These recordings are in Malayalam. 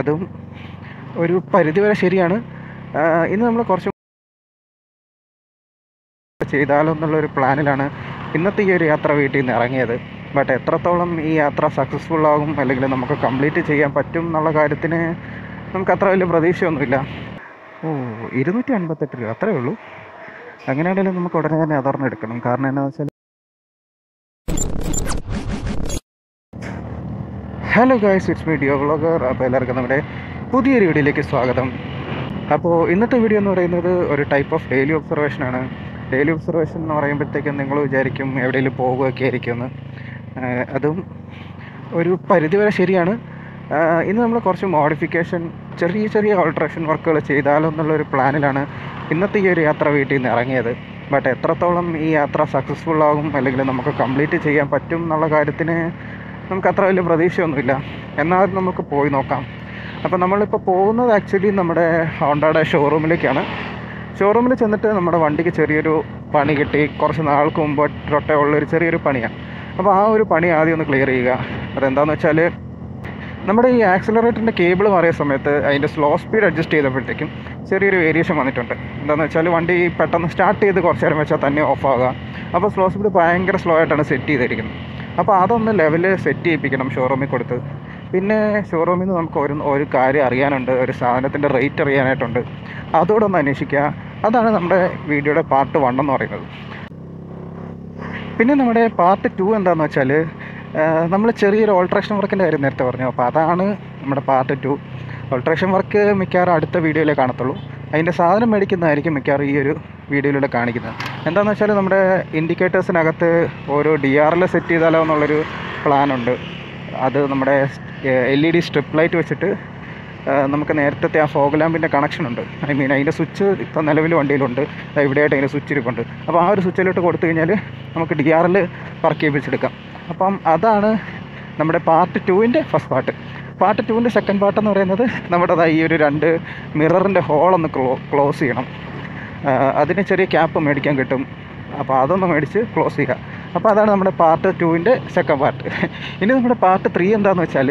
അതും ഒരു പരിധി വരെ ശരിയാണ്. ഇന്ന് നമ്മൾ കുറച്ച് ചെയ്താലോ എന്നുള്ളൊരു പ്ലാനിലാണ് ഇന്നത്തെ ഈ ഒരു യാത്ര വീട്ടിൽ നിന്ന് ഇറങ്ങിയത്. ബട്ട് എത്രത്തോളം ഈ യാത്ര സക്സസ്ഫുള്ളാകും അല്ലെങ്കിൽ നമുക്ക് കംപ്ലീറ്റ് ചെയ്യാൻ പറ്റും എന്നുള്ള കാര്യത്തിന് നമുക്കത്ര വലിയ പ്രതീക്ഷയൊന്നുമില്ല. ഓ 258 രൂപ അത്രയേ ഉള്ളൂ. അങ്ങനെയാണെങ്കിലും നമുക്ക് ഉടനെ തന്നെ അതോർന്ന് എടുക്കണം. കാരണം എന്താണെന്ന് വെച്ചാൽ hello guys, it's me Dio vlogger. അപ്പോൾ എല്ലാവർക്കും നമ്മുടെ പുതിയൊരു വീഡിയോയിലേക്ക് സ്വാഗതം. അപ്പോൾ ഇന്നത്തെ വീഡിയോ എന്ന് പറയുന്നത് ഒരു ടൈപ്പ് ഓഫ് ഡെയിലി ഒബ്സർവേഷനാണ്. ഡെയിലി ഒബ്സർവേഷൻ എന്ന് പറയുമ്പോഴത്തേക്കും നിങ്ങൾ വിചാരിക്കും എവിടെയെങ്കിലും പോകുകയൊക്കെ ആയിരിക്കുമെന്ന്. അതും ഒരു പരിധിവരെ ശരിയാണ്. ഇന്ന് നമ്മൾ കുറച്ച് മോഡിഫിക്കേഷൻ, ചെറിയ ചെറിയ ഓൾട്രേഷൻ വർക്കുകൾ ചെയ്താലോ എന്നുള്ളൊരു പ്ലാനിലാണ് ഇന്നത്തെ ഈ ഒരു യാത്ര വീട്ടിൽ നിന്ന് ഇറങ്ങിയത്. ബട്ട് എത്രത്തോളം ഈ യാത്ര സക്സസ്ഫുള്ളാകും അല്ലെങ്കിൽ നമുക്ക് കംപ്ലീറ്റ് ചെയ്യാൻ പറ്റും എന്നുള്ള കാര്യത്തിന് നമുക്കത്ര വലിയ പ്രതീക്ഷയൊന്നുമില്ല. എന്നാൽ നമുക്ക് പോയി നോക്കാം. അപ്പോൾ നമ്മളിപ്പോൾ പോകുന്നത് ആക്ച്വലി നമ്മുടെ ഹോണ്ടയുടെ ഷോറൂമിലേക്കാണ്. ഷോറൂമിൽ ചെന്നിട്ട് നമ്മുടെ വണ്ടിക്ക് ചെറിയൊരു പണി കിട്ടി. കുറച്ച് നാൾക്ക് മുമ്പ് തൊട്ടുള്ളൊരു ചെറിയൊരു പണിയാണ്. അപ്പോൾ ആ ഒരു പണി ആദ്യം ഒന്ന് ക്ലിയർ ചെയ്യുക. അതെന്താണെന്ന് വെച്ചാൽ നമ്മുടെ ഈ ആക്സിലറേറ്ററിൻ്റെ കേബിൾ മാറിയ സമയത്ത് അതിൻ്റെ സ്ലോ സ്പീഡ് അഡ്ജസ്റ്റ് ചെയ്തപ്പോഴത്തേക്കും ചെറിയൊരു വേരിയേഷൻ വന്നിട്ടുണ്ട്. എന്താണെന്ന് വെച്ചാൽ വണ്ടി പെട്ടെന്ന് സ്റ്റാർട്ട് ചെയ്ത് കുറച്ച് നേരം വെച്ചാൽ തന്നെ ഓഫ് ആവുക. അപ്പോൾ സ്ലോ സ്പീഡ് ഭയങ്കര സ്ലോ ആയിട്ടാണ് സെറ്റ് ചെയ്തിരിക്കുന്നത്. അപ്പോൾ അതൊന്ന് ലെവല് സെറ്റ് ചെയ്യിപ്പിക്കണം ഷോറൂമിൽ കൊടുത്ത്. പിന്നെ ഷോറൂമിൽ നിന്ന് നമുക്ക് ഒരു കാര്യം അറിയാനുണ്ട്, ഒരു സാധനത്തിൻ്റെ റേറ്റ് അറിയാനായിട്ടുണ്ട്. അതോടൊന്ന് അന്വേഷിക്കുക. അതാണ് നമ്മുടെ വീഡിയോയുടെ പാർട്ട് 1 എന്ന് പറയുന്നത്. പിന്നെ നമ്മുടെ പാർട്ട് 2 എന്താണെന്ന് വെച്ചാൽ നമ്മൾ ചെറിയൊരു ഓൾട്രേഷൻ വർക്കിൻ്റെ കാര്യം നേരത്തെ പറഞ്ഞു. അപ്പോൾ അതാണ് നമ്മുടെ പാർട്ട് 2. ഓൾട്രേഷൻ വർക്ക് മിക്കവാറും അടുത്ത വീഡിയോയിലേ കാണത്തുള്ളൂ. അതിൻ്റെ സാധനം മേടിക്കുന്നതായിരിക്കും മിക്കവാറും ഈ ഒരു വീഡിയോയിലൂടെ കാണിക്കുന്നത്. എന്താണെന്ന് വെച്ചാൽ നമ്മുടെ ഇൻഡിക്കേറ്റേഴ്സിനകത്ത് ഓരോ DRL സെറ്റ് ചെയ്താലോ എന്നുള്ളൊരു പ്ലാനുണ്ട്. അത് നമ്മുടെ LED സ്ട്രിപ്പ് ലൈറ്റ് വെച്ചിട്ട് നമുക്ക് നേരത്തെ ആ ഫോഗ് ലാമ്പിൻ്റെ കണക്ഷനുണ്ട്. ഐ മീൻ അതിൻ്റെ സ്വിച്ച് ഇപ്പോൾ നിലവിൽ വണ്ടിയിലുണ്ട്. ഇവിടെയായിട്ട് അതിൻ്റെ സ്വിച്ച് ഇരിപ്പുണ്ട്. അപ്പോൾ ആ ഒരു സ്വിച്ചിലോട്ട് കൊടുത്തു കഴിഞ്ഞാൽ നമുക്ക് DRL വർക്ക് ചെയ്യിപ്പിച്ചെടുക്കാം. അപ്പം അതാണ് നമ്മുടെ പാർട്ട് 2ൻ്റെ ഫസ്റ്റ് പാർട്ട്. പാർട്ട് 2ൻ്റെ സെക്കൻഡ് പാർട്ട് എന്ന് പറയുന്നത് നമ്മുടെ ഈ ഒരു 2 മിററിൻ്റെ ഹോളൊന്ന് ക്ലോസ് ചെയ്യണം. അതിന് ചെറിയ ക്യാപ്പ് മേടിക്കാൻ കിട്ടും. അപ്പോൾ അതൊന്ന് മേടിച്ച് ക്ലോസ് ചെയ്യുക. അപ്പോൾ അതാണ് നമ്മുടെ പാർട്ട് 2ൻ്റെ സെക്കൻഡ് പാർട്ട്. ഇനി നമ്മുടെ പാർട്ട് 3 എന്താണെന്ന് വെച്ചാൽ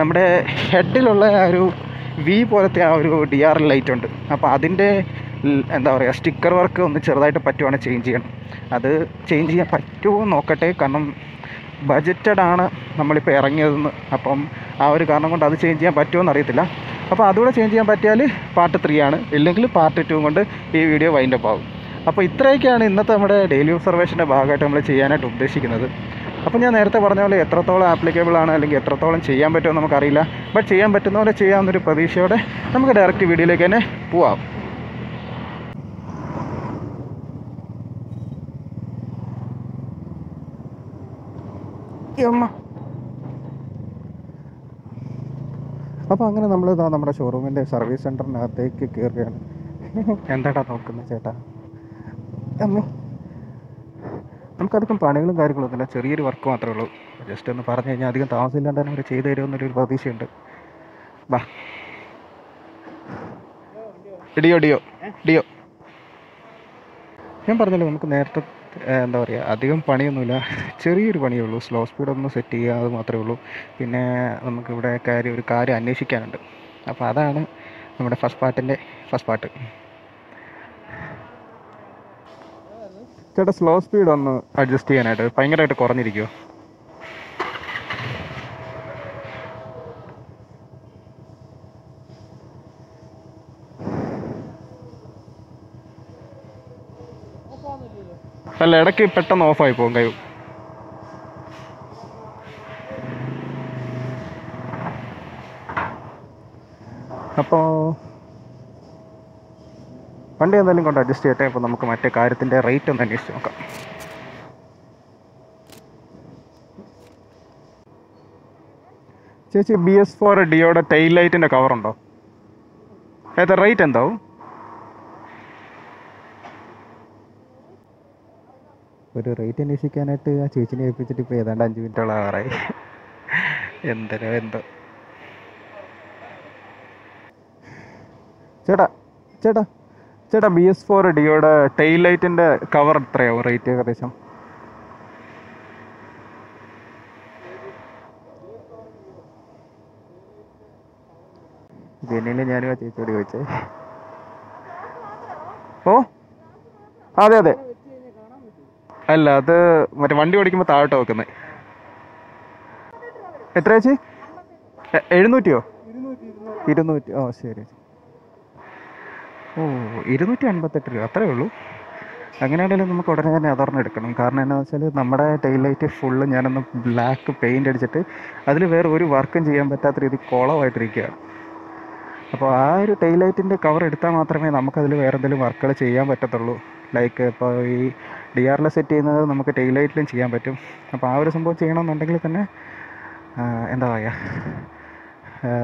നമ്മുടെ ഹെഡിലുള്ള ആ ഒരു V പോലത്തെ ആ ഒരു DRL ലൈറ്റ് ഉണ്ട്. അപ്പോൾ അതിൻ്റെ എന്താ പറയുക, സ്റ്റിക്കർ വർക്ക് ഒന്ന് ചെറുതായിട്ട് പറ്റുവാണെങ്കിൽ ചേഞ്ച് ചെയ്യണം. അത് ചേഞ്ച് ചെയ്യാൻ പറ്റുമോ നോക്കട്ടെ. കാരണം ബഡ്ജറ്റഡാണ് നമ്മളിപ്പോൾ ഇറങ്ങിയതെന്ന്. അപ്പം ആ ഒരു കാരണം കൊണ്ട് അത് ചേഞ്ച് ചെയ്യാൻ പറ്റുമോയെന്ന് അറിയത്തില്ല. അപ്പോൾ അതുകൂടെ ചേഞ്ച് ചെയ്യാൻ പറ്റിയാൽ പാർട്ട് 3ആണ്. ഇല്ലെങ്കിൽ പാർട്ട് 2 കൊണ്ട് ഈ വീഡിയോ വൈൻഡപ്പ് ആകും. അപ്പോൾ ഇത്രയൊക്കെയാണ് ഇന്നത്തെ നമ്മുടെ ഡെയിലി ഒബ്സർവേഷൻ്റെ ഭാഗമായിട്ട് നമ്മൾ ചെയ്യാനായിട്ട് ഉദ്ദേശിക്കുന്നത്. അപ്പോൾ ഞാൻ നേരത്തെ പറഞ്ഞ പോലെ എത്രത്തോളം ആപ്ലിക്കബിളാണ് അല്ലെങ്കിൽ എത്രത്തോളം ചെയ്യാൻ പറ്റുമെന്ന് നമുക്കറിയില്ല. ബട്ട് ചെയ്യാൻ പറ്റുന്ന പോലെ ചെയ്യാവുന്നൊരു പ്രതീക്ഷയോടെ നമുക്ക് ഡയറക്റ്റ് വീഡിയോയിലേക്ക് തന്നെ പോവാം. അപ്പോൾ അങ്ങനെ നമ്മൾ ഇതാ നമ്മുടെ ഷോറൂമിൻ്റെ സർവീസ് സെൻറ്ററിനകത്തേക്ക് കയറുകയാണ്. എന്താടാ നോക്കുന്നത് ചേട്ടാ? നമുക്കധികം പണികളും കാര്യങ്ങളൊന്നുമില്ല, ചെറിയൊരു വർക്ക് മാത്രമേ ഉള്ളൂ. ജസ്റ്റ് ഒന്ന് പറഞ്ഞു കഴിഞ്ഞാൽ അധികം താമസമില്ലാണ്ട് തന്നെ അവർ ചെയ്തു തരുമെന്നൊരു പ്രതീക്ഷയുണ്ട്. ബാ ഡിയോ ഡിയോ ഡിയോ ഞാൻ പറഞ്ഞല്ലോ നമുക്ക് നേരത്തെ എന്താ പറയുക, അധികം പണിയൊന്നുമില്ല, ചെറിയൊരു പണിയേ ഉള്ളൂ. സ്ലോ സ്പീഡൊന്ന് സെറ്റ് ചെയ്യുക, അത് മാത്രമേ ഉള്ളൂ. പിന്നെ നമുക്കിവിടെ ഒരു കാര്യം അന്വേഷിക്കാനുണ്ട്. അപ്പോൾ അതാണ് നമ്മുടെ ഫസ്റ്റ് പാർട്ട്. ചേട്ടാ സ്ലോ സ്പീഡ് ഒന്ന് അഡ്ജസ്റ്റ് ചെയ്യാനായിട്ട് ഭയങ്കരമായിട്ട് കുറഞ്ഞിരിക്കുമോ? അല്ല, ഇടയ്ക്ക് പെട്ടെന്ന് ഓഫായി പോകും കഴിവ്. അപ്പോൾ വണ്ടി എന്തായാലും കൊണ്ട് അഡ്ജസ്റ്റ് ചെയ്യട്ടെ. അപ്പോൾ നമുക്ക് മറ്റേ കാര്യത്തിൻ്റെ റേറ്റ് ഒന്ന് അന്വേഷിച്ച് നോക്കാം. ചേച്ചി, BS4 ഡിയോയുടെ ടെയിൽ ലൈറ്റിൻ്റെ കവറുണ്ടോ? ഏതാ റേറ്റ് എന്താവും? ഒരു റേറ്റ് അന്വേഷിക്കാനായിട്ട് ആ ചേച്ചിനെ ഏൽപ്പിച്ചിട്ട് ഇപ്പോൾ ഏതാണ്ട് 5 മിനിറ്റോളം ആറായി. എന്തോ ചേട്ടാ ചേട്ടാ ചേട്ടാ BS4 ഡിയോയുടെ ടെയിൽ ലൈറ്റിൻ്റെ കവർ എത്രയാവും റേറ്റ് ഏകദേശം? ജെന്നിനെ ഞാനും ആ ചേച്ചിയോട് ചോദിച്ചേ. ഓ അതെ അതെ അല്ല അത് മറ്റേ വണ്ടി ഓടിക്കുമ്പോൾ താഴോട്ട് വെക്കുന്നത് എത്ര ചേച്ചി? 700ഓ? 200. ഓ ശരി. ഓ 258 രൂപ അത്രയേ ഉള്ളൂ. അങ്ങനെയാണെങ്കിലും നമുക്ക് ഉടനെ തന്നെ അതോർന്ന് എടുക്കണം. കാരണം എന്താണെന്ന് വെച്ചാൽ നമ്മുടെ ടെയിൽ ലൈറ്റ് ഫുള്ള് ഞാനൊന്ന് ബ്ലാക്ക് പെയിൻ്റ് അടിച്ചിട്ട് അതിൽ വേറെ ഒരു വർക്കും ചെയ്യാൻ പറ്റാത്ത രീതി കുളമായിട്ടിരിക്കുകയാണ്. അപ്പോൾ ആ ഒരു ടെയിൽ ലൈറ്റിൻ്റെ കവർ എടുത്താൽ മാത്രമേ നമുക്കതിൽ വേറെ എന്തെങ്കിലും വർക്കുകൾ ചെയ്യാൻ പറ്റത്തുള്ളൂ. ലൈക്ക് ഇപ്പോൾ ഈ DRL സെറ്റ് ചെയ്യുന്നത് നമുക്ക് ടെയിൽ ലൈറ്റിലും ചെയ്യാൻ പറ്റും. അപ്പോൾ ആ ഒരു സംഭവം ചെയ്യണമെന്നുണ്ടെങ്കിൽ തന്നെ എന്താ പറയുക,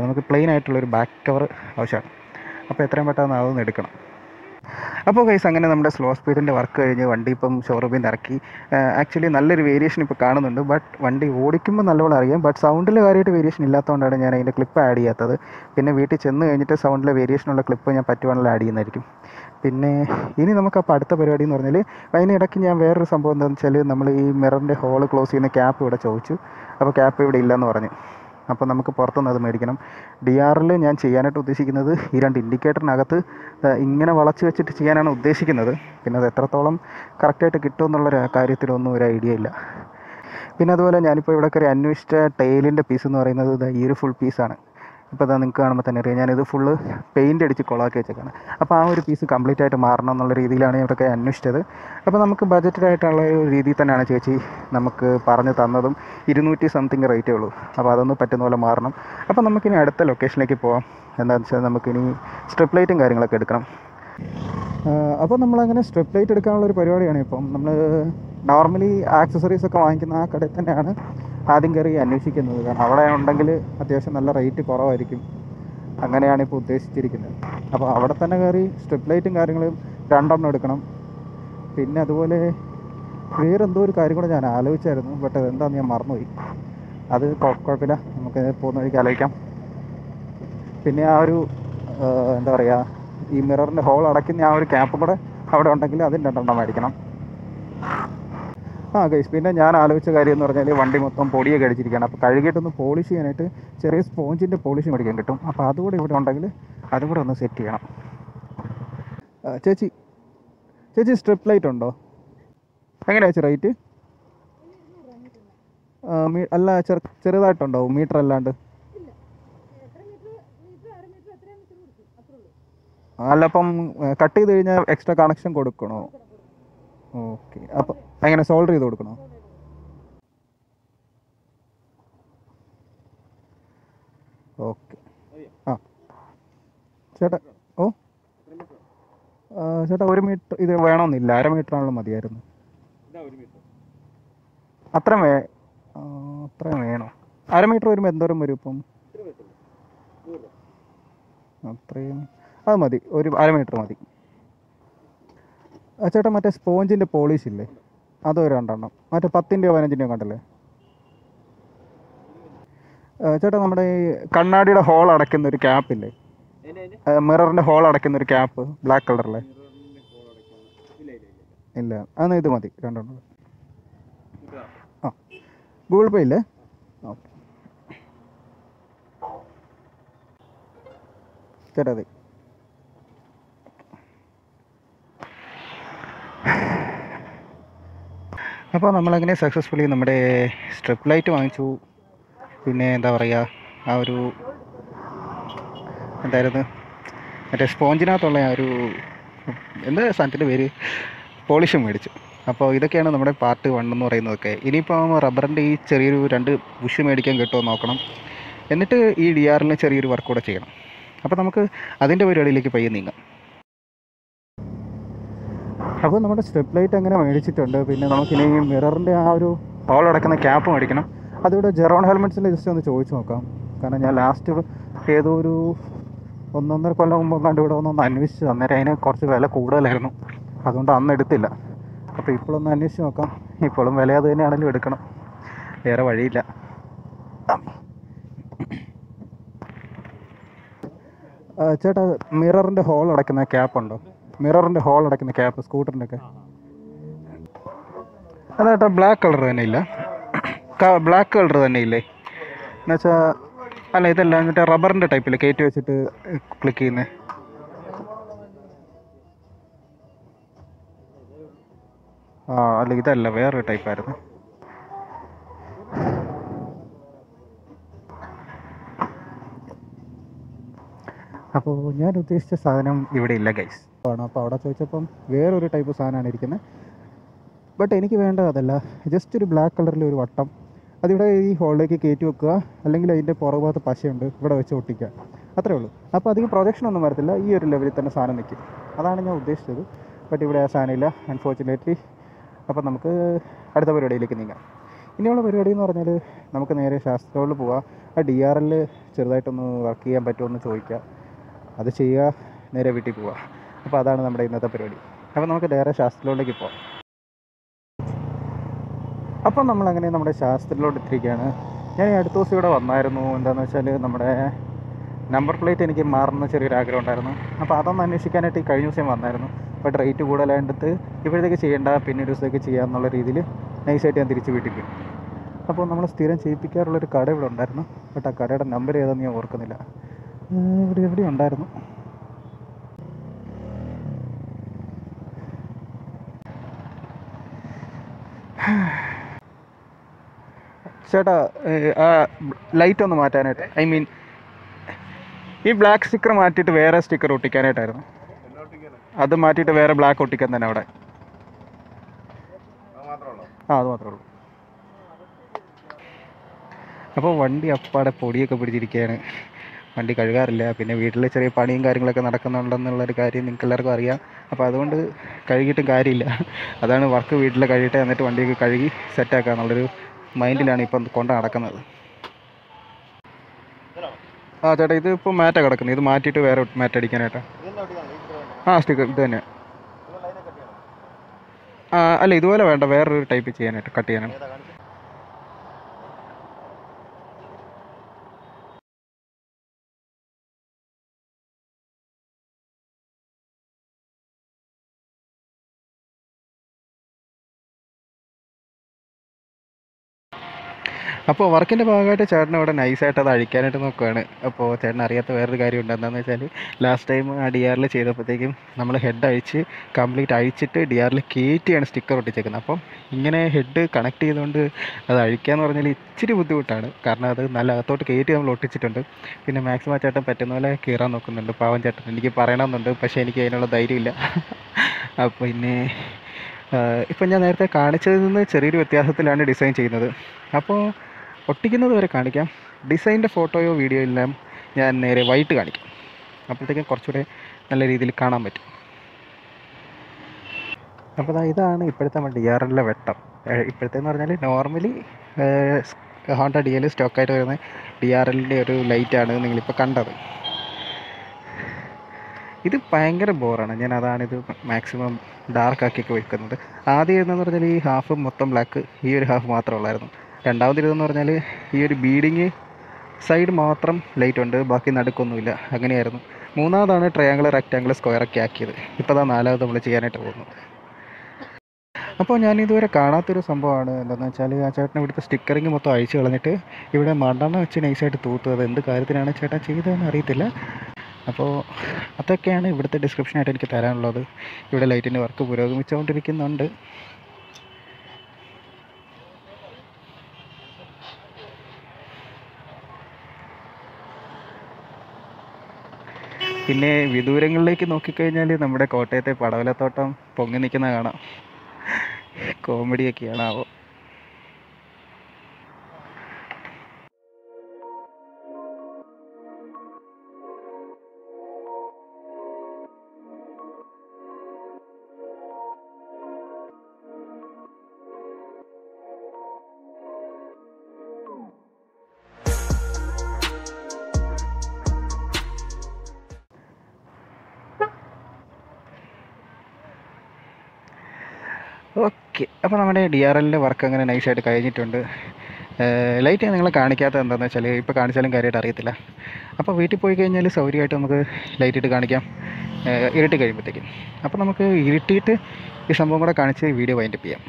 നമുക്ക് പ്ലെയിൻ ആയിട്ടുള്ളൊരു ബാക്ക് കവർ ആവശ്യമാണ്. അപ്പോൾ എത്രയും പെട്ടെന്ന് അതൊന്ന് എടുക്കണം. അപ്പോൾ ഗൈസ് അങ്ങനെ നമ്മുടെ സ്ലോ സ്പീഡിൻ്റെ വർക്ക് കഴിഞ്ഞ് വണ്ടി ഇപ്പം ഷോറൂമിൽ നിന്ന് ഇറക്കി. ആക്ച്വലി നല്ലൊരു വേരിയേഷൻ ഇപ്പോൾ കാണുന്നുണ്ട്. ബട്ട് വണ്ടി ഓടിക്കുമ്പോൾ നല്ലോണം അറിയാം. ബട്ട് സൗണ്ടിൽ കാര്യമായിട്ട് വേരിയേഷൻ ഇല്ലാത്തതുകൊണ്ടാണ് ഞാൻ അതിൻ്റെ ക്ലിപ്പ് ആഡ് ചെയ്യാത്തത്. പിന്നെ വീട്ടിൽ ചെന്ന് കഴിഞ്ഞിട്ട് സൗണ്ടിലെ വേരിയേഷനുള്ള ക്ലിപ്പ് ഞാൻ പറ്റുവാണെങ്കിൽ ആഡ് ചെയ്യുന്നതായിരിക്കും. പിന്നെ ഇനി നമുക്കപ്പോൾ അടുത്ത പരിപാടി എന്ന് പറഞ്ഞാൽ അതിനിടയ്ക്ക് ഞാൻ വേറൊരു സംഭവം എന്താണെന്ന് വെച്ചാൽ നമ്മൾ ഈ മിററിൻ്റെ ഹോള് ക്ലോസ് ചെയ്യുന്ന ക്യാപ്പ് ഇവിടെ ചോദിച്ചു. അപ്പോൾ ക്യാപ്പ് ഇവിടെ ഇല്ലയെന്ന് പറഞ്ഞു. അപ്പോൾ നമുക്ക് പുറത്തുനിന്ന് അത് മേടിക്കണം. DRL ഞാൻ ചെയ്യാനായിട്ട് ഉദ്ദേശിക്കുന്നത് ഈ രണ്ട് ഇൻഡിക്കേറ്ററിനകത്ത് ഇങ്ങനെ വളച്ച് വെച്ചിട്ട് ചെയ്യാനാണ് ഉദ്ദേശിക്കുന്നത്. പിന്നെ അത് എത്രത്തോളം കറക്റ്റായിട്ട് കിട്ടുമെന്നുള്ളൊരു കാര്യത്തിലൊന്നും ഒരു ഐഡിയ ഇല്ല. പിന്നെ അതുപോലെ ഞാനിപ്പോൾ ഇവിടെ കയറി അന്വേഷിച്ച ടെയിലിൻ്റെ പീസ് എന്ന് പറയുന്നത് ഈ ഒരു ഫുൾ പീസാണ്. ഇപ്പോൾ അതാ നിങ്ങൾക്ക് കാണുമ്പോൾ തന്നെ അറിയാം ഞാനിത് ഫുള്ള് പെയിൻ്റ് അടിച്ച് കൊളാക്കി വെച്ചേക്കാണ്. അപ്പോൾ ആ ഒരു പീസ് കംപ്ലീറ്റ് ആയിട്ട് മാറണം എന്നുള്ള രീതിയിലാണ് ഇവിടെയൊക്കെ അന്വേഷിച്ചത്. അപ്പോൾ നമുക്ക് ബഡ്ജറ്റായിട്ടുള്ള ഒരു രീതിയിൽ തന്നെയാണ് ചേച്ചി നമുക്ക് പറഞ്ഞു തന്നതും. 200 സംതിങ് റേറ്റേ ഉള്ളൂ. അപ്പോൾ അതൊന്നും പറ്റുന്ന പോലെ മാറണം. അപ്പോൾ നമുക്കിനി അടുത്ത ലൊക്കേഷനിലേക്ക് പോകാം. എന്താണെന്ന് വെച്ചാൽ നമുക്കിനി സ്ട്രിപ്പ് ലൈറ്റും കാര്യങ്ങളൊക്കെ എടുക്കണം. അപ്പോൾ നമ്മളങ്ങനെ സ്ട്രിപ്പ് ലൈറ്റ് എടുക്കാനുള്ളൊരു പരിപാടിയാണ്. ഇപ്പം നമ്മൾ നോർമലി ആക്സസറീസൊക്കെ വാങ്ങിക്കുന്ന ആ കടയിൽ തന്നെയാണ് ആദ്യം കയറി അന്വേഷിക്കുന്നത്. കാരണം അവിടെ ഉണ്ടെങ്കിൽ അത്യാവശ്യം നല്ല റേറ്റ് കുറവായിരിക്കും. അങ്ങനെയാണ് ഇപ്പോൾ ഉദ്ദേശിച്ചിരിക്കുന്നത്. അപ്പോൾ അവിടെ തന്നെ കയറി സ്ട്രിപ്പ് ലൈറ്റും കാര്യങ്ങളും രണ്ടെണ്ണം എടുക്കണം. പിന്നെ അതുപോലെ വേറെന്തോ ഒരു കാര്യം കൂടെ ഞാൻ ആലോചിച്ചായിരുന്നു. ബട്ട് അതെന്താണെന്ന് ഞാൻ മറന്നുപോയി. അത് കുഴപ്പമില്ല, നമുക്ക് പോകുന്ന വഴിക്ക് ആലോചിക്കാം. പിന്നെ ആ ഒരു എന്താ പറയുക, ഈ മിററിൻ്റെ ഹോൾ അടയ്ക്കുന്ന ആ ഒരു ക്യാപ്പും കൂടെ അവിടെ ഉണ്ടെങ്കിൽ അതിന് 2 മേടിക്കണം. ആ ഗൈസ് പിന്നെ ഞാൻ ആലോചിച്ച കാര്യം എന്ന് പറഞ്ഞാൽ വണ്ടി മൊത്തം പൊടിയൊക്കെ അടിച്ചിരിക്കുകയാണ്. അപ്പോൾ കഴുകിയിട്ടൊന്ന് പോളിഷ് ചെയ്യാനായിട്ട് ചെറിയ സ്പോഞ്ചിൻ്റെ പോളിഷ് മേടിക്കാൻ കിട്ടും. അപ്പോൾ അതുകൂടെ ഇവിടെ ഉണ്ടെങ്കിൽ അതും കൂടെ ഒന്ന് സെറ്റ് ചെയ്യണം. ചേച്ചി ചേച്ചി സ്ട്രിപ്പ് ലൈറ്റ് ഉണ്ടോ? എങ്ങനെയാ ചേച്ചി റേറ്റ്? അല്ല ചെറുതായിട്ടുണ്ടോ മീറ്റർ അല്ലാണ്ട്? അല്ല അപ്പം കട്ട് ചെയ്ത് കഴിഞ്ഞാൽ എക്സ്ട്രാ കണക്ഷൻ കൊടുക്കണോ? ഓക്കെ. അപ്പം എങ്ങനെ സോൾഡർ ചെയ്ത് കൊടുക്കണോ? ഓക്കെ. ആ ചേട്ടാ, ഓ ചേട്ടാ 1 മീറ്റർ ഇത് വേണമെന്നില്ല, 1/2 മീറ്റർ ആണല്ലോ മതിയായിരുന്നു. അത്രയും വേണോ? 1/2 മീറ്റർ വരുമ്പോൾ എന്തോരം വരും? ഇപ്പം അത്രയും അത് മതി, ഒരു 1/2 മീറ്റർ മതി. ചേട്ടാ മറ്റേ സ്പോഞ്ചിൻ്റെ പോളിഷ് ഇല്ലേ, അതോ 2 മറ്റേ 10ൻ്റെയോ 15ൻ്റെയോ കണ്ടല്ലേ? ചേട്ടാ നമ്മുടെ ഈ കണ്ണാടിയുടെ ഹോൾ അടയ്ക്കുന്ന ഒരു ക്യാപ്പില്ലേ, മിററിൻ്റെ ഹോൾ അടയ്ക്കുന്ന ഒരു ക്യാപ്പ് ബ്ലാക്ക് കളറല്ലേ? ഇല്ല, അന്ന് ഇത് മതി, 2. ആ ഗൂഗിൾ പേ ഇല്ലേ? ഓക്കെ ചേട്ടാ അതെ. അപ്പോൾ നമ്മളങ്ങനെ സക്സസ്ഫുള്ളി നമ്മുടെ സ്ട്രിപ്പ് ലൈറ്റ് വാങ്ങിച്ചു. പിന്നെ എന്താ പറയുക, ആ ഒരു എന്തായിരുന്നു മറ്റേ സ്പോഞ്ചിനകത്തുള്ള ആ ഒരു എന്താ സാധനത്തിൻ്റെ പേര്, പോളിഷും മേടിച്ചു. അപ്പോൾ ഇതൊക്കെയാണ് നമ്മുടെ പാർട്ട് 1 എന്ന് പറയുന്നതൊക്കെ. ഇനിയിപ്പോൾ റബ്ബറിൻ്റെ ഈ ചെറിയൊരു 2 ബുഷ് മേടിക്കാൻ കിട്ടുമോ നോക്കണം. എന്നിട്ട് ഈ DRLന് ചെറിയൊരു വർക്ക് കൂടെ ചെയ്യണം. അപ്പോൾ നമുക്ക് അതിൻ്റെ പരിപാടിയിലേക്ക് പയ്യെ നീങ്ങാം. അപ്പോൾ നമ്മുടെ സ്ട്രിപ്പ് ലൈറ്റ് അങ്ങനെ മേടിച്ചിട്ടുണ്ട്. പിന്നെ നമുക്കിനി മിററിൻ്റെ ആ ഒരു ഹോൾ അടയ്ക്കുന്ന ക്യാപ്പ് മേടിക്കണം. അതിവിടെ ജെറോൺ ഹെൽമെറ്റ്സിൽ ജസ്റ്റ് ഒന്ന് ചോദിച്ച് നോക്കാം. കാരണം ഞാൻ ലാസ്റ്റ് ഏതോ ഒരു 1-1.5 കൊല്ലം മുമ്പ് കണ്ട് ഇവിടെ ഒന്ന് അന്വേഷിച്ചു. അന്നേരം അതിന് കുറച്ച് വില കൂടുതലായിരുന്നു, അതുകൊണ്ട് അന്ന് എടുത്തില്ല. അപ്പോൾ ഇപ്പോഴൊന്ന് അന്വേഷിച്ച് നോക്കാം. ഇപ്പോഴും വില അത് തന്നെയാണെങ്കിലും എടുക്കണം, വേറെ വഴിയില്ല. ചേട്ടാ മിററിൻ്റെ ഹോൾ അടയ്ക്കുന്ന ക്യാപ്പ് ഉണ്ടോ? മിററിൻ്റെ ഹോൾ അടയ്ക്കുന്ന ക്യാപ്പ് സ്കൂട്ടറിൻ്റെ ഒക്കെ. അതെ ചേട്ടാ ബ്ലാക്ക് കളർ തന്നെ ഇല്ല, ബ്ലാക്ക് കളർ തന്നെ ഇല്ലേ? എന്നുവെച്ചാൽ അല്ല ഇതല്ല, എന്നിട്ട് റബ്ബറിൻ്റെ ടൈപ്പിൽ കയറ്റി വെച്ചിട്ട് ക്ലിക്ക് ചെയ്യുന്നത്. ആ അല്ല ഇതല്ല, വേറൊരു ടൈപ്പായിരുന്നു. അപ്പോൾ ഞാൻ ഉദ്ദേശിച്ച സാധനം ഇവിടെ ഇല്ല ഗൈസ് ആണ്. അപ്പോൾ അവിടെ ചോദിച്ചപ്പം വേറൊരു ടൈപ്പ് സാധനമാണ് ഇരിക്കുന്നത്. ബട്ട് എനിക്ക് വേണ്ടത് അതല്ല, ജസ്റ്റ് ഒരു ബ്ലാക്ക് കളറിൽ ഒരു വട്ടം അതിവിടെ ഈ ഹോളിലേക്ക് കയറ്റി വെക്കുക, അല്ലെങ്കിൽ അതിൻ്റെ പുറകുഭാഗത്ത് പശയുണ്ട് ഇവിടെ വെച്ച് ഒട്ടിക്കുക, അത്രേ ഉള്ളൂ. അപ്പോൾ അധികം പ്രൊജക്ഷനൊന്നും വരത്തില്ല, ഈ ഒരു ലെവലിൽ തന്നെ സാധനം നിൽക്കും. അതാണ് ഞാൻ ഉദ്ദേശിച്ചത്. ബട്ട് ഇവിടെ ആ സാധനമില്ല അൺഫോർച്യുനേറ്റ്ലി. അപ്പോൾ നമുക്ക് അടുത്ത പരിപാടിയിലേക്ക് നീങ്ങാം. ഇനിയുള്ള പരിപാടി എന്ന് പറഞ്ഞാൽ നമുക്ക് നേരെ ശാസ്ത്രങ്ങളിൽ പോവുക, ആ DRL ചെറുതായിട്ടൊന്ന് വർക്ക് ചെയ്യാൻ പറ്റുമോ എന്ന് ചോദിക്കുക, അത് ചെയ്യുക, നേരെ വീട്ടിൽ പോവുക. അപ്പോൾ അതാണ് നമ്മുടെ ഇന്നത്തെ പരിപാടി. അപ്പോൾ നമുക്ക് നേരെ ശാസ്ത്രത്തിലോട്ടേക്ക് പോവാം. അപ്പം നമ്മളങ്ങനെ നമ്മുടെ ശാസ്ത്രത്തിലോട്ട് എത്തിയിരിക്കുകയാണ്. ഞാൻ ഈ അടുത്ത ദിവസം ഇവിടെ വന്നായിരുന്നു. എന്താണെന്ന് വെച്ചാൽ നമ്മുടെ നമ്പർ പ്ലേറ്റ് എനിക്ക് മാറുന്ന ചെറിയൊരു ആഗ്രഹം ഉണ്ടായിരുന്നു. അപ്പോൾ അതൊന്ന് അന്വേഷിക്കാനായിട്ട് ഈ കഴിഞ്ഞ ദിവസം വന്നായിരുന്നു. ബട്ട് റേറ്റ് കൂടുതലായിട്ട് ഇപ്പോഴത്തേക്ക് ചെയ്യേണ്ട, പിന്നെ ഒരു ദിവസത്തേക്ക് ചെയ്യാമെന്നുള്ള രീതിയിൽ നൈസായിട്ട് ഞാൻ തിരിച്ച് വീട്ടിൽ പോയി. അപ്പോൾ നമ്മൾ സ്ഥിരം ചെയ്യിപ്പിക്കാറുള്ളൊരു കട ഇവിടെ ഉണ്ടായിരുന്നു. ബട്ട് ആ കടയുടെ നമ്പർ ഏതാണെന്ന് ഞാൻ ഓർക്കുന്നില്ല. ഇവിടെ എവിടെ ഉണ്ടായിരുന്നു? ചേട്ടാ ആ ലൈറ്റ് ഒന്ന് മാറ്റാനായിട്ട്, ഐ മീൻ ഈ ബ്ലാക്ക് സ്റ്റിക്കർ മാറ്റിയിട്ട് വേറെ സ്റ്റിക്കർ ഒട്ടിക്കാനായിട്ടായിരുന്നു. അത് മാറ്റിയിട്ട് വേറെ ബ്ലാക്ക് ഒട്ടിക്കാൻ തന്നെ അവിടെ. ആ അത് മാത്രമേ ഉള്ളൂ. അപ്പോൾ വണ്ടി അപ്പാടെ പൊടിയൊക്കെ പിടിച്ചിരിക്കുകയാണ്. വണ്ടി കഴുകാറില്ല, പിന്നെ വീട്ടിൽ ചെറിയ പണിയും കാര്യങ്ങളൊക്കെ നടക്കുന്നുണ്ടെന്നുള്ളൊരു കാര്യം നിങ്ങൾക്ക് എല്ലാവർക്കും അറിയാം. അപ്പോൾ അതുകൊണ്ട് കഴുകിയിട്ടും കാര്യമില്ല. അതാണ് വർക്ക് വീട്ടിൽ കഴിയിട്ട് എന്നിട്ട് വണ്ടിയൊക്കെ കഴുകി സെറ്റാക്കുക എന്നുള്ളൊരു മൈൻഡിലാണ് ഇപ്പം കൊണ്ട് നടക്കുന്നത്. ആ ചേട്ടാ ഇത് ഇപ്പോൾ മാറ്റാ കിടക്കുന്നത്, ഇത് മാറ്റിയിട്ട് വേറെ മാറ്റടിക്കാനായിട്ടാ. ആ സ്റ്റിക്കർ ഇത് തന്നെ. ആ അല്ല ഇതുപോലെ വേണ്ട, വേറൊരു ടൈപ്പ് ചെയ്യാനായിട്ട്, കട്ട് ചെയ്യാനായിട്ട്. അപ്പോൾ വർക്കിൻ്റെ ഭാഗമായിട്ട് ചേട്ടൻ ഇവിടെ നൈസായിട്ട് അത് അഴിക്കാനായിട്ട് നോക്കുകയാണ്. അപ്പോൾ ചേട്ടൻ അറിയാത്ത വേറൊരു കാര്യമുണ്ട്. എന്താണെന്ന് വെച്ചാൽ ലാസ്റ്റ് ടൈം ആ DRL ചെയ്തപ്പോഴത്തേക്കും നമ്മൾ ഹെഡ് അഴിച്ച് കംപ്ലീറ്റ് അഴിച്ചിട്ട് DRL കയറ്റിയാണ് സ്റ്റിക്കർ ഒട്ടിച്ചേക്കുന്നത്. അപ്പം ഇങ്ങനെ ഹെഡ് കണക്ട് ചെയ്തുകൊണ്ട് അത് അഴിക്കാന്ന് പറഞ്ഞാൽ ഇച്ചിരി ബുദ്ധിമുട്ടാണ്. കാരണം അത് നല്ല അകത്തോട്ട് കയറ്റി നമ്മൾ ഒട്ടിച്ചിട്ടുണ്ട്. പിന്നെ മാക്സിമം ചേട്ടൻ പറ്റുന്ന പോലെ കീറാൻ നോക്കുന്നുണ്ട്. പാവം ചേട്ടൻ, എനിക്ക് പറയണമെന്നുണ്ട്, പക്ഷേ എനിക്ക് അതിനുള്ള ധൈര്യമില്ല. അപ്പോൾ പിന്നെ ഇപ്പം ഞാൻ നേരത്തെ കാണിച്ചതിൽ നിന്ന് ചെറിയൊരു വ്യത്യാസത്തിലാണ് ഡിസൈൻ ചെയ്യുന്നത്. അപ്പോൾ ഒട്ടിക്കുന്നത് വരെ കാണിക്കാം. ഡിസൈൻ്റെ ഫോട്ടോയോ വീഡിയോ എല്ലാം ഞാൻ നേരെ വൈകിട്ട് കാണിക്കാം. അപ്പോഴത്തേക്കും കുറച്ചുകൂടെ നല്ല രീതിയിൽ കാണാൻ പറ്റും. അപ്പോൾ ഇതാണ് ഇപ്പോഴത്തെ നമ്മുടെ DRL വെട്ടം. ഇപ്പോഴത്തേന്ന് പറഞ്ഞാൽ നോർമലി ഹോണ്ട DL സ്റ്റോക്കായിട്ട് വരുന്ന DRLൻ്റെ ഒരു ലൈറ്റാണ് നിങ്ങളിപ്പോൾ കണ്ടത്. ഇത് ഭയങ്കര ബോറാണ്. ഞാൻ അതാണിത് മാക്സിമം ഡാർക്കാക്കിയൊക്കെ വയ്ക്കുന്നത്. ആദ്യം ഇരുന്നെന്ന് പറഞ്ഞാൽ ഈ ഹാഫ് മൊത്തം ബ്ലാക്ക്, ഈ ഒരു ഹാഫ് മാത്രമേ ഉള്ളായിരുന്നു. രണ്ടാമതിരുതെന്ന് പറഞ്ഞാൽ ഈ ഒരു ബീഡിങ് സൈഡ് മാത്രം ലൈറ്റ് ഉണ്ട്, ബാക്കി നടുക്കൊന്നുമില്ല, അങ്ങനെയായിരുന്നു. മൂന്നാമതാണ് ട്രയാങ്കിൾ, റെക്റ്റാങ്കിൾ, സ്ക്വയറൊക്കെ ആക്കിയത്. ഇപ്പോൾ അതാ നാലാമത് നമ്മൾ ചെയ്യാനായിട്ട് പോകുന്നു. അപ്പോൾ ഞാനിതുവരെ കാണാത്തൊരു സംഭവമാണ്. എന്താണെന്ന് വെച്ചാൽ ആ ചേട്ടൻ ഇവിടുത്തെ സ്റ്റിക്കറിങ് മൊത്തം അഴിച്ചു കളഞ്ഞിട്ട് ഇവിടെ മണ്ണെണ്ണ വെച്ച് നൈസായിട്ട് തൂത്തു. അത് എന്ത് കാര്യത്തിനാണ് ചേട്ടൻ ചെയ്തതെന്ന് അറിയത്തില്ല. അപ്പോൾ അതൊക്കെയാണ് ഇവിടുത്തെ ഡിസ്ക്രിപ്ഷനായിട്ട് എനിക്ക് തരാനുള്ളത്. ഇവിടെ ലൈറ്റിൻ്റെ വർക്ക് പുരോഗമിച്ചുകൊണ്ടിരിക്കുന്നുണ്ട്. പിന്നെ വിദൂരങ്ങളിലേക്ക് നോക്കിക്കഴിഞ്ഞാൽ നമ്മുടെ കോട്ടയത്തെ പടവലത്തോട്ടം പൊങ്ങി നിൽക്കുന്ന കാണാം. കോമഡിയൊക്കെയാണ്. ആവോ ഓക്കെ. അപ്പോൾ നമ്മുടെ DRL വർക്ക് അങ്ങനെ നൈസായിട്ട് കഴിഞ്ഞിട്ടുണ്ട്. ലൈറ്റ് നിങ്ങളെ കാണിക്കാത്തത് എന്താണെന്ന് വെച്ചാൽ ഇപ്പോൾ കാണിച്ചാലും കാര്യമായിട്ട് അറിയത്തില്ല. അപ്പോൾ വീട്ടിൽ പോയി കഴിഞ്ഞാൽ സൗകര്യമായിട്ട് നമുക്ക് ലൈറ്റ് ഇട്ട് കാണിക്കാം ഇരുട്ടി കഴിയുമ്പോഴത്തേക്കും. അപ്പോൾ നമുക്ക് ഇരുട്ടിയിട്ട് ഈ സംഭവം കൂടെ കാണിച്ച് വീഡിയോ വൈൻഡപ്പ് ചെയ്യാം.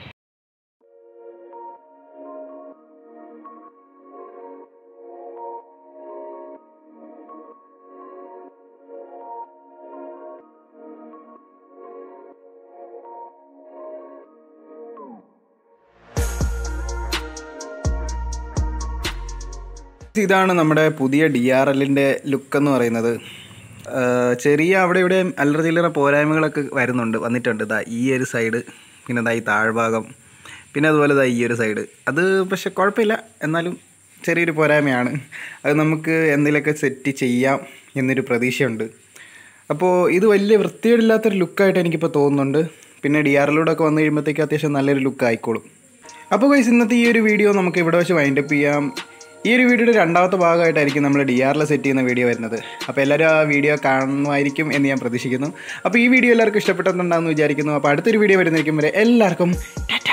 ഇതാണ് നമ്മുടെ പുതിയ DRLന്റെ ലുക്ക് എന്ന് പറയുന്നത് ചെറിയ അവിടെ ഇവിടെ അല്ലറചില്ലറ പോരായ്മകളൊക്കെ വന്നിട്ടുണ്ട് ദാ ഈ ഒരു സൈഡ് പിന്നെ ദാ ഈ താഴ്ഭാഗം പിന്നെ അതുപോലെ ദാ ഈ ഒരു സൈഡ് അത് പക്ഷേ കുഴപ്പമില്ല എന്നാലും ചെറിയൊരു പോരായ്മയാണ് അത് നമുക്ക് എന്തെങ്കിലുമൊക്കെ സെറ്റ് ചെയ്യാം എന്നൊരു പ്രതീക്ഷയുണ്ട് അപ്പോൾ ഇത് വലിയ വൃത്തിയില്ലാത്തൊരു ലുക്കായിട്ട് എനിക്കിപ്പോൾ തോന്നുന്നുണ്ട് പിന്നെ DRLോടൊക്കെ വന്നു കഴിയുമ്പോഴത്തേക്ക് അത്യാവശ്യം നല്ലൊരു ലുക്ക് ആയിക്കോളും അപ്പോൾ ഗൈസ് ഇന്നത്തെ ഈ ഒരു വീഡിയോ നമുക്ക് ഇവിടെ വെച്ച് വൈൻഡ് അപ്പ് ചെയ്യാം ഈ ഒരു വീഡിയോയുടെ രണ്ടാമത്തെ ഭാഗമായിട്ടായിരിക്കും നമ്മൾ DRL സെറ്റ് ചെയ്യുന്ന വീഡിയോ വരുന്നത് അപ്പോൾ എല്ലാവരും ആ വീഡിയോ കാണുമായിരിക്കും എന്ന് ഞാൻ പ്രതീക്ഷിക്കുന്നു അപ്പോൾ ഈ വീഡിയോ എല്ലാവർക്കും ഇഷ്ടപ്പെട്ടെന്നുണ്ടാകുമെന്ന് വിചാരിക്കുന്നു അപ്പോൾ അടുത്തൊരു വീഡിയോ വരുന്നതിന് വരെ എല്ലാവർക്കും